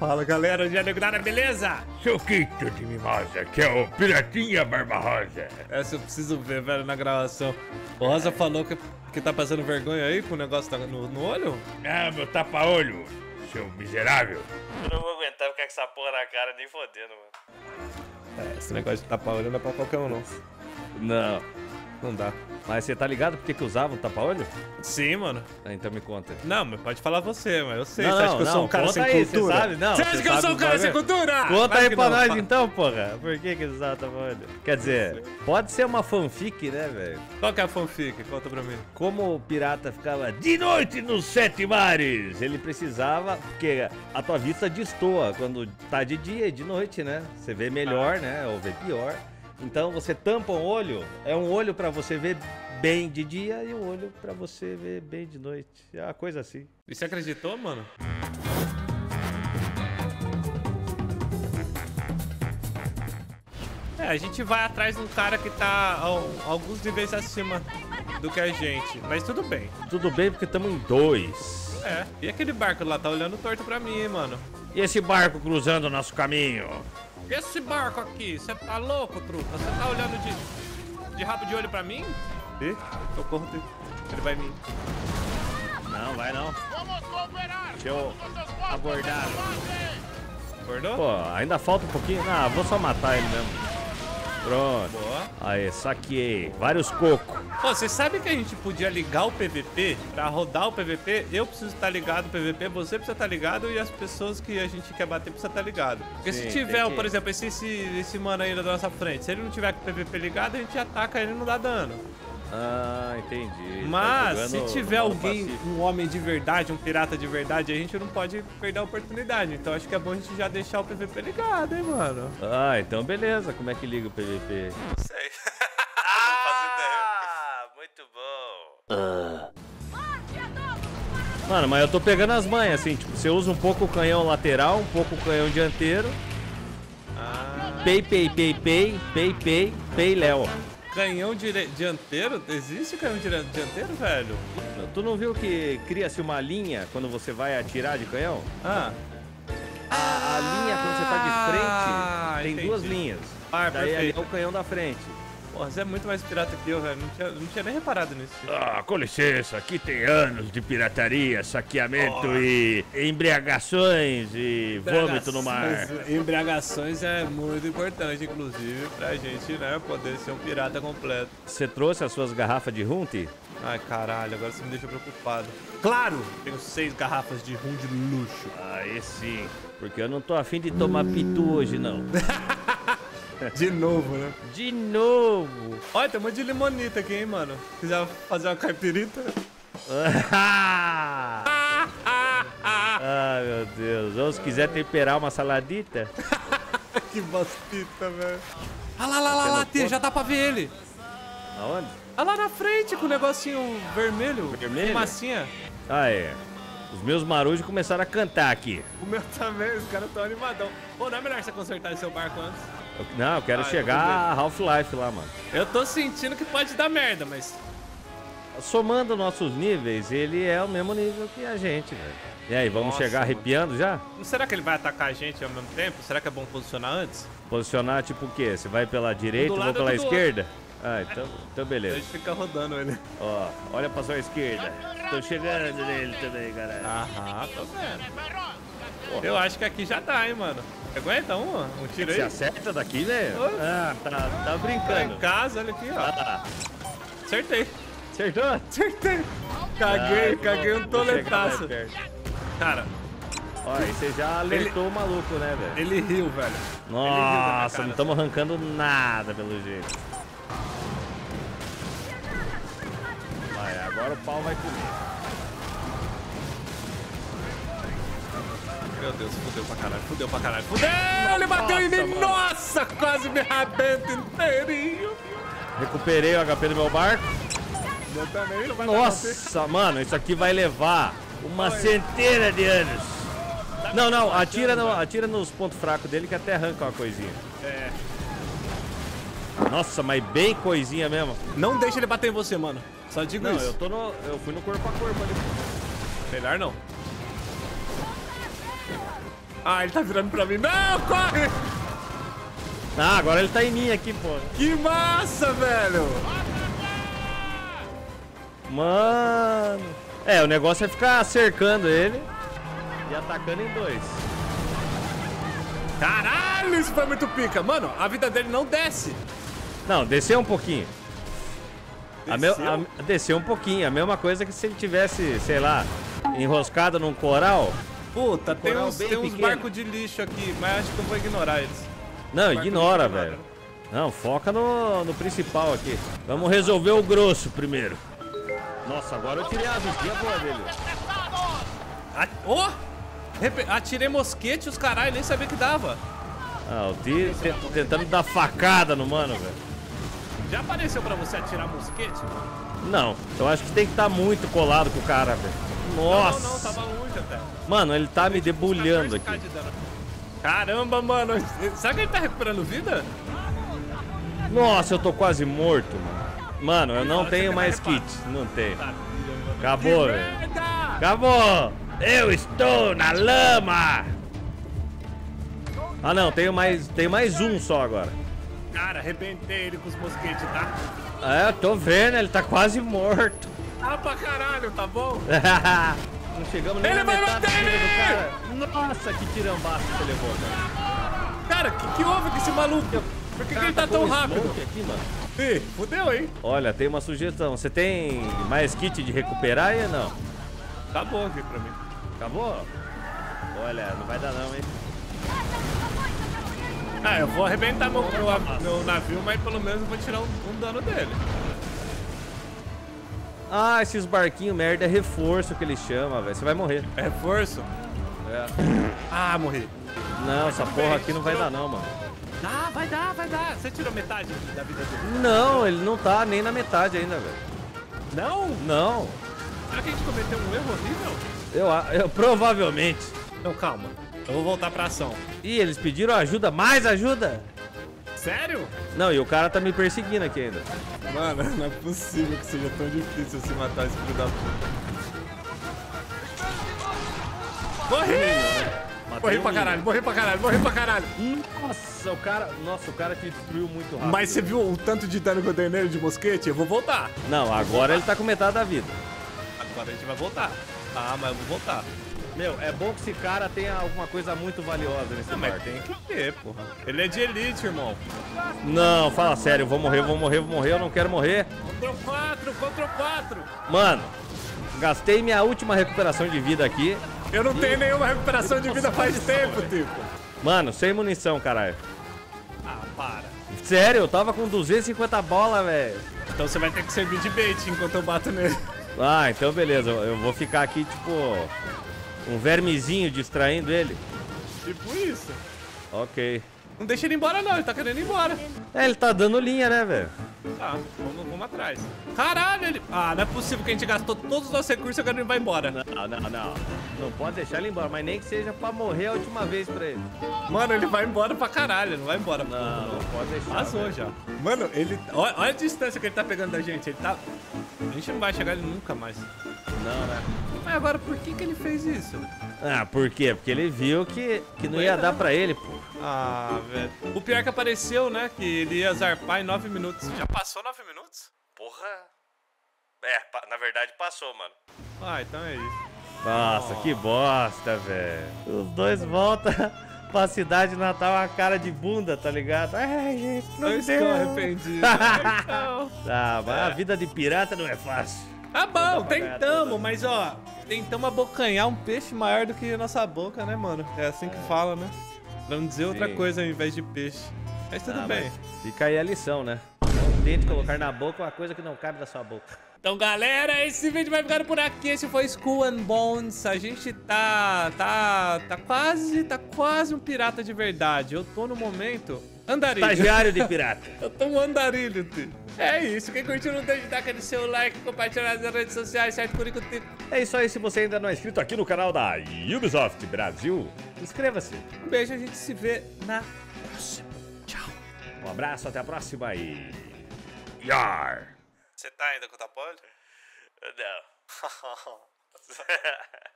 Fala, galera, já Negurara, beleza? Sou Kito de Mimosa, que é o Piratinha Barba Rosa. Essa eu preciso ver, velho, na gravação. O Rosa falou que tá passando vergonha aí com o negócio no olho? Ah, meu tapa-olho, seu miserável. Eu não vou aguentar ficar com essa porra na cara, nem fodendo, mano. É, esse negócio de tapa-olho não é pra qualquer um, não. Não. Não dá. Mas você tá ligado porque que usavam tapa-olho? Sim, mano. Ah, então me conta. Não, mas pode falar você, mas eu sei. Não, você acha que eu sou um cara sem cultura? Sabe? Não, você acha que eu sou um cara sem cultura? Conta aí pra nós então, porra. Por que que eles usavam tapa-olho? Quer dizer, pode ser uma fanfic, né, velho? Qual que é a fanfic? Conta pra mim. Como o pirata ficava de noite nos sete mares, ele precisava, porque a tua vista destoa quando tá de dia e de noite, né? Você vê melhor, né? Ou vê pior. Então você tampa um olho, é um olho pra você ver bem de dia e um olho pra você ver bem de noite. É uma coisa assim. E você acreditou, mano? É, a gente vai atrás de um cara que tá alguns níveis acima do que a gente. Mas tudo bem. Tudo bem porque estamos em dois. É, e aquele barco lá tá olhando torto pra mim, mano. E esse barco cruzando o nosso caminho? Esse barco aqui, você tá louco, Truca? Você tá olhando de rabo de olho pra mim? Ih, socorro dele. Ele vai me... Não, vai não. Vamos cooperar! Deixa eu abordar. Acordou? Pô, ainda falta um pouquinho. Ah, vou só matar ele mesmo. Pronto. Boa. Aí, saqueei. Vários cocos. Pô, você sabe que a gente podia ligar o PVP pra rodar o PVP? Eu preciso estar ligado no PVP, você precisa estar ligado e as pessoas que a gente quer bater precisa estar ligado. Porque sim, se tiver, por exemplo, esse mano aí na nossa frente, se ele não tiver com o PVP ligado, a gente ataca ele e não dá dano. Ah, entendi. Mas se tiver alguém, um homem de verdade, um pirata de verdade, a gente não pode perder a oportunidade. Então acho que é bom a gente já deixar o PVP ligado, hein, mano? Ah, então beleza. Como é que liga o PVP? Não sei. Ah, muito bom. Mano, mas eu tô pegando as manhas, assim. Tipo, você usa um pouco o canhão lateral, um pouco o canhão dianteiro. Ah. Léo. Canhão dianteiro? Existe canhão dianteiro, velho? Tu não viu que cria-se uma linha quando você vai atirar de canhão? Ah. A linha, quando você tá de frente, tem duas linhas. Ah, daí ali é o canhão da frente. Porra, você é muito mais pirata que eu, velho. Não tinha nem reparado nisso. Ah, com licença, aqui tem anos de pirataria, saqueamento e embriagações e vômito no mar. Embriagações é muito importante, inclusive, pra gente, né, poder ser um pirata completo. Você trouxe as suas garrafas de rum? Ai, caralho, agora você me deixa preocupado. Claro! Tenho 6 garrafas de rum de luxo. Ah, esse, porque eu não tô afim de tomar pitu hoje, não. De novo, né? De novo! Olha, tem um monte de limonita aqui, hein, mano? Quiser fazer uma caipirita? Ah, meu Deus. Ou se quiser temperar uma saladita? Que bastita, velho. Ah lá, tia, já dá pra ver ele. Aonde? Ah lá na frente, com o negocinho vermelho. Vermelho? Massinha. Ah, é. Os meus marujos começaram a cantar aqui. O meu também, os caras tão animadão. Pô, não é melhor você consertar esse seu barco antes? Não, eu quero chegar a Half-Life lá, mano. Eu tô sentindo que pode dar merda, mas... Somando nossos níveis, ele é o mesmo nível que a gente, velho. E aí, vamos chegar arrepiando já? Será que ele vai atacar a gente ao mesmo tempo? Será que é bom posicionar antes? Posicionar tipo o quê? Você vai pela direita ou pela esquerda? Ah, então beleza. A gente fica rodando ele. Ó, olha pra sua esquerda. Tô chegando nele também, galera. Aham, tô vendo. Eu acho que aqui já tá, hein, mano. Aguenta um tiro aí. Você acerta daqui, velho? Ah, tá brincando. Tá em casa, olha aqui, ó. Acertei. Acertou? Acertei. Caguei um toletaço. Cara. Ó, aí você já alertou o maluco, né, velho? Ele riu, velho. Nossa, não estamos arrancando nada, pelo jeito. Vai, agora o pau vai comer. Meu Deus, fudeu pra caralho, fudeu pra caralho, fudeu! Ele bateu em mim, mano. Nossa, quase me arrebento inteirinho. Recuperei o HP do meu barco. Eu também, não vai nossa, mano, isso aqui vai levar uma centena de anos. Não, atira nos pontos fracos dele que até arranca uma coisinha. É. Nossa, mas bem coisinha mesmo. Não deixa ele bater em você, mano. Só digo isso. Não, eu fui no corpo a corpo ali. Melhor não. Ah, ele tá virando pra mim. Não, corre! Ah, agora ele tá em mim aqui, pô. Que massa, velho! Mano... É, o negócio é ficar cercando ele e atacando em dois. Caralho, isso foi muito pica. Mano, a vida dele não desce. Não, desceu um pouquinho. Desceu um pouquinho. A mesma coisa que se ele tivesse, sei lá, enroscado num coral. Puta, tem uns barcos de lixo aqui, mas acho que eu vou ignorar eles. Não, ignora, velho. Não, foca no principal aqui. Vamos resolver o grosso primeiro. Nossa, agora eu tirei a visquinha boa dele. Atirei mosquete, os caralho, nem sabia que dava. Ah, o tiro tentando dar facada no mano, velho. Já apareceu pra você atirar mosquete? Não, eu acho que tem que estar muito colado com o cara, velho. Nossa. Não, tava longe até. Mano, ele tá me debulhando aqui. Caramba, mano. Será que ele tá recuperando vida? Nossa, eu tô quase morto, mano. Mano, eu não tenho mais kit. Não tenho. Acabou, velho. Acabou. Eu estou na lama. Ah, não. Tenho mais um só agora. Cara, arrebentei ele com os mosquetes, tá? É, eu tô vendo, ele tá quase morto. Ah, pra caralho, tá bom? Não chegamos nem na metade do cara. Nossa, que tirambaço que ele levou, cara. Cara, que houve com esse maluco? Por que ele tá tão rápido? Aqui, mano. Ih, fudeu, hein? Olha, tem uma sugestão. Você tem mais kit de recuperar ou não? Acabou aqui pra mim. Acabou? Olha, não vai dar não, hein? Ah, eu vou arrebentar meu navio, mas pelo menos eu vou tirar um dano dele. Ah, esses barquinhos merda é reforço que ele chama, velho. Você vai morrer. É reforço? É. Ah, morri. Não, essa porra aqui não vai dar não, mano. Ah, vai dar, vai dar. Você tirou metade da vida dele? Não, ele não tá nem na metade ainda, velho. Não? Não. Será que a gente cometeu um erro horrível? Eu provavelmente. Não, calma. Eu vou voltar pra ação. Ih, eles pediram ajuda, mais ajuda? Sério? Não, e o cara tá me perseguindo aqui ainda. Mano, não é possível que seja tão difícil se matar esse filho da puta. Morri! Morri pra caralho. Nossa, o cara te destruiu muito rápido. Mas você viu o tanto de dano que eu dei nele de mosquete? Eu vou voltar. Não, agora ele tá com metade da vida. Agora a gente vai voltar. Ah, mas eu vou voltar. Meu, é bom que esse cara tenha alguma coisa muito valiosa nesse barco. Tem que ter, porra. Ele é de elite, irmão. Não, fala sério, eu vou morrer, eu não quero morrer. Contra o 4. Mano, gastei minha última recuperação de vida aqui. Eu não tenho nenhuma recuperação de vida faz tempo, tipo. Mano, sem munição, caralho. Ah, para. Sério, eu tava com 250 bolas, velho. Então você vai ter que servir de bait enquanto eu bato nele. Ah, então beleza, eu vou ficar aqui, tipo... um vermezinho distraindo ele. Tipo isso. Ok. Não deixa ele embora não, ele tá querendo ir embora. É, ele tá dando linha, né, velho? Tá, vamos atrás. Caralho, ele... Ah, não é possível que a gente gastou todos os nossos recursos e agora ele vai embora. Não. Não pode deixar ele embora, mas nem que seja pra morrer a última vez pra ele. Mano, ele vai embora pra caralho, não vai embora. Não pode deixar. Passou já. Mano, ele... Olha a distância que ele tá pegando da gente, ele tá... A gente não vai chegar ele nunca mais. Não, né? Mas agora, por que ele fez isso? Ah, por quê? Porque ele viu que não ia dar pra ele, pô. Ah, velho. O pior que apareceu, né? Que ele ia zarpar em 9 minutos. Já passou 9 minutos? Porra. É, na verdade passou, mano. Ah, então é isso. Nossa, que bosta, velho. Os dois voltam pra cidade de Natal a cara de bunda, tá ligado? Ai, gente, não estou arrependido. Tá, mas a vida de pirata não é fácil. Tá bom, tentamos, mas ó, tentamos abocanhar um peixe maior do que a nossa boca, né, mano? É assim que fala, né? Pra não dizer outra coisa ao invés de peixe. Mas tudo bem. Mas fica aí a lição, né? Não tente colocar na boca uma coisa que não cabe na sua boca. Então, galera, esse vídeo vai ficando por aqui. Esse foi Skull and Bones. A gente tá quase um pirata de verdade. Eu tô no momento... Andarilho. Estagiário de pirata. Eu tô um andarilho, tio. É isso. Quem curtiu não deixa de dar aquele seu like, compartilhar nas redes sociais, certo? É isso aí. Se você ainda não é inscrito aqui no canal da Ubisoft Brasil, inscreva-se. Um beijo, a gente se vê na próxima. Tchau. Um abraço, até a próxima e... Yar! Você tá ainda com o tapolho? Não.